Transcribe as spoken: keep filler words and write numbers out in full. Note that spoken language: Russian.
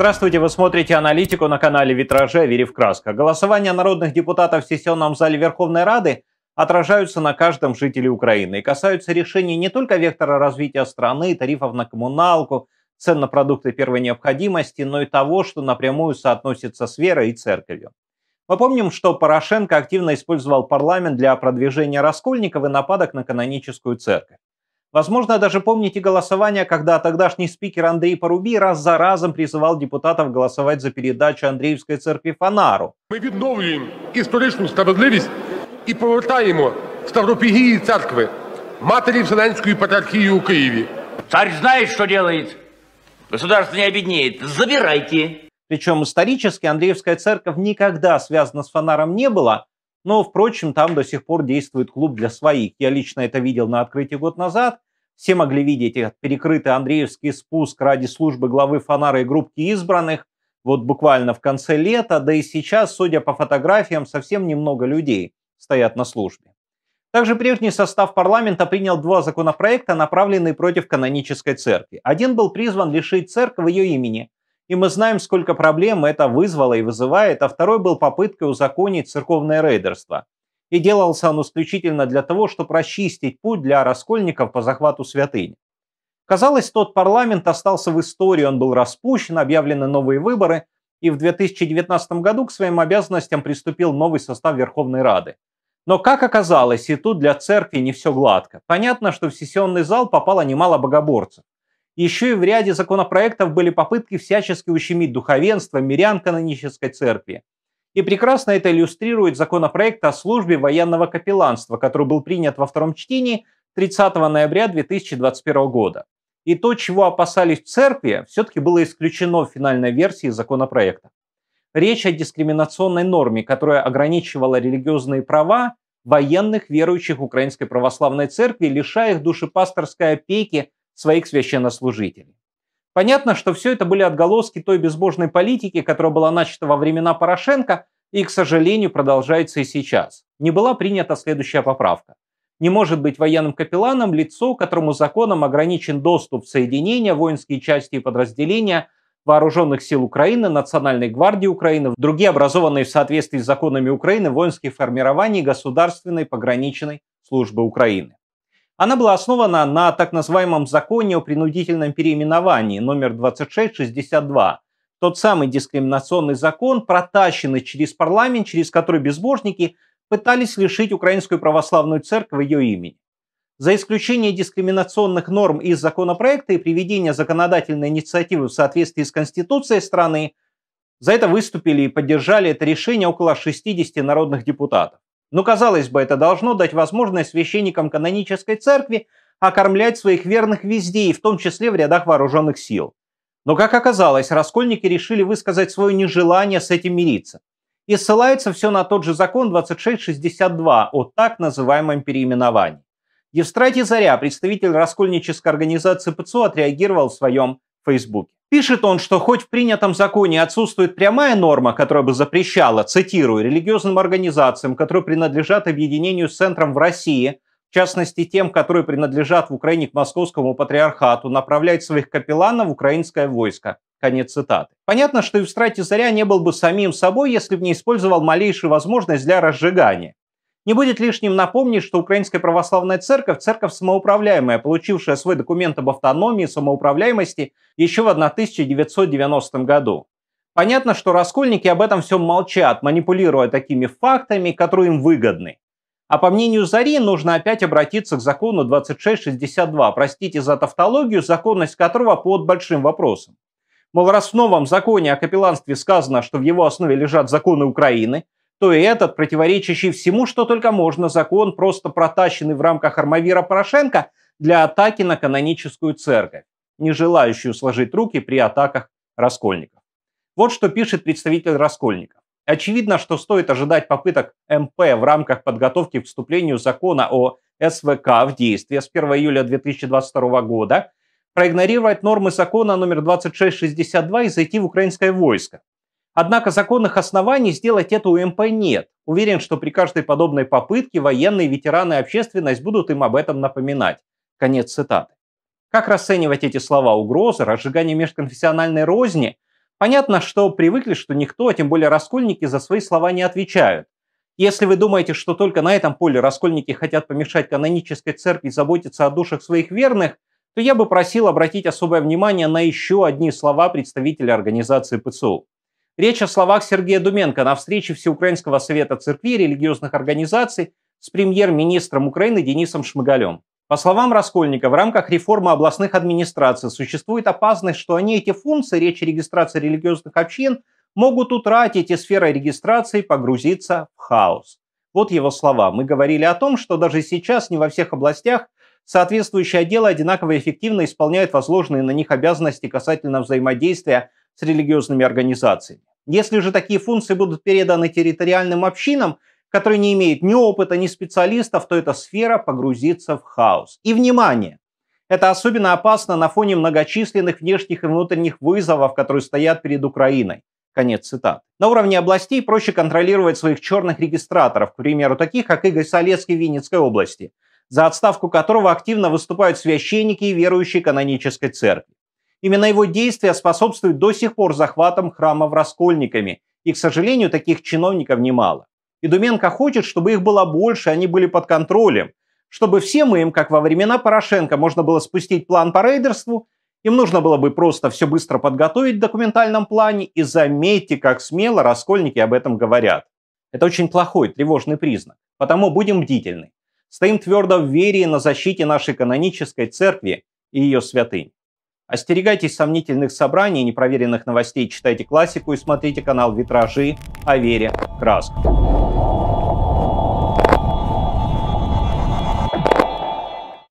Здравствуйте, вы смотрите аналитику на канале «Витражи», вере в красках. Голосование народных депутатов в сессионном зале Верховной Рады отражаются на каждом жителе Украины и касаются решений не только вектора развития страны, тарифов на коммуналку, цен на продукты первой необходимости, но и того, что напрямую соотносится с верой и церковью. Мы помним, что Порошенко активно использовал парламент для продвижения раскольников и нападок на каноническую церковь. Возможно, даже помните голосование, когда тогдашний спикер Андрей Парубий раз за разом призывал депутатов голосовать за передачу Андреевской церкви Фанару. Мы відновлюємо історичну справедливість і повертаємо Ставропігії церкви, матері Вселенської патріархії у Києві. Царь знает, что делает. Государство не обеднеет. Забирайте. Причем исторически Андреевская церковь никогда связана с Фанаром не была. Но, впрочем, там до сих пор действует клуб для своих. Я лично это видел на открытии год назад. Все могли видеть этот перекрытый Андреевский спуск ради службы главы Фанара и группки избранных. Вот буквально в конце лета, да и сейчас, судя по фотографиям, совсем немного людей стоят на службе. Также прежний состав парламента принял два законопроекта, направленные против канонической церкви. Один был призван лишить церковь ее имени. И мы знаем, сколько проблем это вызвало и вызывает, а второй был попыткой узаконить церковное рейдерство. И делался он исключительно для того, чтобы расчистить путь для раскольников по захвату святыни. Казалось, тот парламент остался в истории, он был распущен, объявлены новые выборы, и в две тысячи девятнадцатом году к своим обязанностям приступил новый состав Верховной Рады. Но, как оказалось, и тут для церкви не все гладко. Понятно, что в сессионный зал попало немало богоборцев. Еще и в ряде законопроектов были попытки всячески ущемить духовенство, мирян канонической церкви. И прекрасно это иллюстрирует законопроект о службе военного капелланства, который был принят во втором чтении тридцатого ноября две тысячи двадцать первого года. И то, чего опасались в церкви, все-таки было исключено в финальной версии законопроекта. Речь о дискриминационной норме, которая ограничивала религиозные права военных верующих Украинской Православной Церкви, лишая их душепасторской опеки своих священнослужителей. Понятно, что все это были отголоски той безбожной политики, которая была начата во времена Порошенко и, к сожалению, продолжается и сейчас. Не была принята следующая поправка. Не может быть военным капелланом лицо, которому законом ограничен доступ в соединения, воинские части и подразделения Вооруженных сил Украины, Национальной гвардии Украины, другие образованные в соответствии с законами Украины воинских формирований Государственной пограничной службы Украины. Она была основана на так называемом законе о принудительном переименовании номер двадцать шесть шестьдесят два. Тот самый дискриминационный закон, протащенный через парламент, через который безбожники пытались лишить Украинскую Православную Церковь ее имени. За исключение дискриминационных норм из законопроекта и приведения законодательной инициативы в соответствии с Конституцией страны, за это выступили и поддержали это решение около шестидесяти народных депутатов. Но, казалось бы, это должно дать возможность священникам канонической церкви окормлять своих верных везде, и в том числе в рядах вооруженных сил. Но, как оказалось, раскольники решили высказать свое нежелание с этим мириться. И ссылается все на тот же закон двадцать шесть шестьдесят два о так называемом переименовании. Евстратий Зоря, представитель раскольнической организации ПЦУ, отреагировал в своем Фейсбуке. Пишет он, что хоть в принятом законе отсутствует прямая норма, которая бы запрещала, цитирую, религиозным организациям, которые принадлежат объединению с центром в России, в частности тем, которые принадлежат в Украине к московскому патриархату, направлять своих капелланов в украинское войско. Конец цитаты. Понятно, что Евстратий Зоря не был бы самим собой, если бы не использовал малейшую возможность для разжигания. Не будет лишним напомнить, что Украинская Православная Церковь – церковь самоуправляемая, получившая свой документ об автономии и самоуправляемости еще в тысяча девятьсот девяностом году. Понятно, что раскольники об этом всем молчат, манипулируя такими фактами, которые им выгодны. А по мнению Зари, нужно опять обратиться к закону двадцать шесть шестьдесят два, простите за тавтологию, законность которого под большим вопросом. Мол, раз в новом законе о капелланстве сказано, что в его основе лежат законы Украины, то и этот, противоречащий всему, что только можно, закон, просто протащенный в рамках армавира Порошенко для атаки на каноническую церковь, не желающую сложить руки при атаках раскольников. Вот что пишет представитель раскольников. Очевидно, что стоит ожидать попыток эм пэ в рамках подготовки к вступлению закона о эс вэ ка в действие с первого июля две тысячи двадцать второго года, проигнорировать нормы закона номер двадцать шесть шестьдесят два и зайти в украинское войско. Однако законных оснований сделать это у эм пэ нет. Уверен, что при каждой подобной попытке военные, ветераны и общественность будут им об этом напоминать. Конец цитаты. Как расценивать эти слова? Угрозы, разжигание межконфессиональной розни? Понятно, что привыкли, что никто, а тем более раскольники, за свои слова не отвечают. Если вы думаете, что только на этом поле раскольники хотят помешать канонической церкви заботиться о душах своих верных, то я бы просил обратить особое внимание на еще одни слова представителя организации ПЦУ. Речь о словах Сергея Думенко на встрече Всеукраинского совета церквей и религиозных организаций с премьер-министром Украины Денисом Шмыгалем. По словам Раскольника, в рамках реформы областных администраций существует опасность, что они эти функции, речь о регистрации религиозных общин, могут утратить и сфера регистрации погрузиться в хаос. Вот его слова. Мы говорили о том, что даже сейчас не во всех областях соответствующие отделы одинаково эффективно исполняют возложенные на них обязанности касательно взаимодействия с религиозными организациями. Если же такие функции будут переданы территориальным общинам, которые не имеют ни опыта, ни специалистов, то эта сфера погрузится в хаос. И внимание! Это особенно опасно на фоне многочисленных внешних и внутренних вызовов, которые стоят перед Украиной. Конец цитаты. На уровне областей проще контролировать своих черных регистраторов, к примеру, таких, как Игорь Солецкий в Винницкой области, за отставку которого активно выступают священники и верующие канонической церкви. Именно его действия способствуют до сих пор захватам храмов раскольниками, и, к сожалению, таких чиновников немало. И Думенко хочет, чтобы их было больше, они были под контролем, чтобы всем им, как во времена Порошенко, можно было спустить план по рейдерству, им нужно было бы просто все быстро подготовить в документальном плане, и заметьте, как смело раскольники об этом говорят. Это очень плохой, тревожный признак, потому будем бдительны. Стоим твердо в вере и на защите нашей канонической церкви и ее святынь. Остерегайтесь сомнительных собраний и непроверенных новостей, читайте классику и смотрите канал «Витражи» о вере в красках.